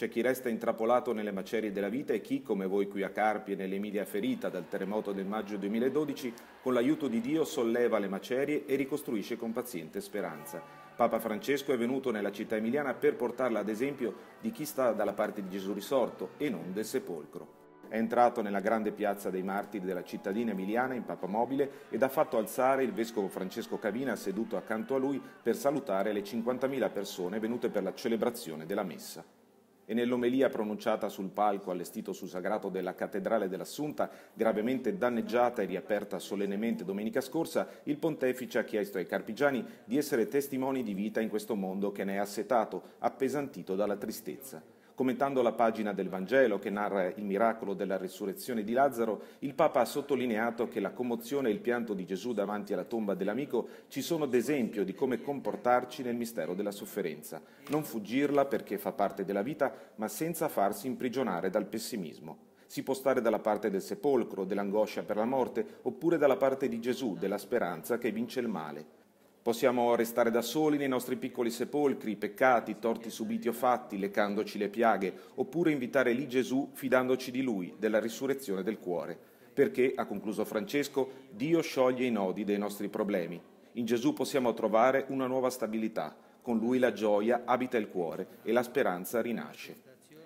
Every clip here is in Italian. C'è chi resta intrappolato nelle macerie della vita e chi, come voi qui a Carpi e nell'Emilia ferita dal terremoto del maggio 2012, con l'aiuto di Dio solleva le macerie e ricostruisce con paziente speranza. Papa Francesco è venuto nella città emiliana per portarla ad esempio di chi sta dalla parte di Gesù risorto e non del sepolcro. È entrato nella grande piazza dei martiri della cittadina emiliana in papamobile ed ha fatto alzare il vescovo Francesco Cavina seduto accanto a lui per salutare le 50.000 persone venute per la celebrazione della messa. E nell'omelia pronunciata sul palco allestito sul sagrato della Cattedrale dell'Assunta, gravemente danneggiata e riaperta solennemente domenica scorsa, il pontefice ha chiesto ai carpigiani di essere testimoni di vita in questo mondo che ne è assetato, appesantito dalla tristezza. Commentando la pagina del Vangelo che narra il miracolo della resurrezione di Lazzaro, il Papa ha sottolineato che la commozione e il pianto di Gesù davanti alla tomba dell'amico ci sono d'esempio di come comportarci nel mistero della sofferenza, non fuggirla perché fa parte della vita, ma senza farsi imprigionare dal pessimismo. Si può stare dalla parte del sepolcro, dell'angoscia per la morte, oppure dalla parte di Gesù, della speranza che vince il male. Possiamo restare da soli nei nostri piccoli sepolcri, peccati, torti subiti o fatti, leccandoci le piaghe, oppure invitare lì Gesù fidandoci di Lui, della risurrezione del cuore. Perché, ha concluso Francesco, Dio scioglie i nodi dei nostri problemi. In Gesù possiamo trovare una nuova stabilità, con Lui la gioia abita il cuore e la speranza rinasce.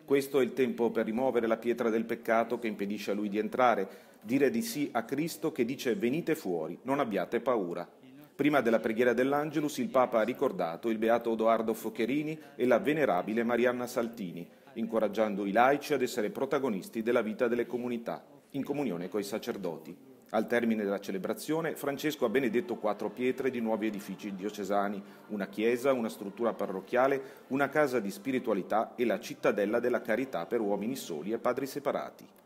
Questo è il tempo per rimuovere la pietra del peccato che impedisce a Lui di entrare, dire di sì a Cristo che dice venite fuori, non abbiate paura. Prima della preghiera dell'Angelus il Papa ha ricordato il beato Edoardo Focherini e la venerabile Marianna Saltini, incoraggiando i laici ad essere protagonisti della vita delle comunità, in comunione coi sacerdoti. Al termine della celebrazione, Francesco ha benedetto 4 pietre di nuovi edifici diocesani, una chiesa, una struttura parrocchiale, una casa di spiritualità e la cittadella della carità per uomini soli e padri separati.